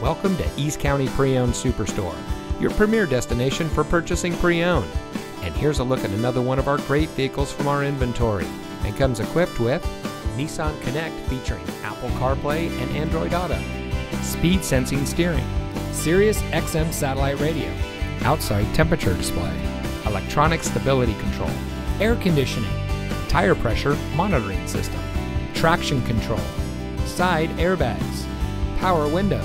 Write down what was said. Welcome to East County Pre-Owned Superstore, your premier destination for purchasing pre-owned. And here's a look at another one of our great vehicles from our inventory. It comes equipped with Nissan Connect featuring Apple CarPlay and Android Auto, speed sensing steering, Sirius XM satellite radio, outside temperature display, electronic stability control, air conditioning, tire pressure monitoring system, traction control, side airbags, power windows,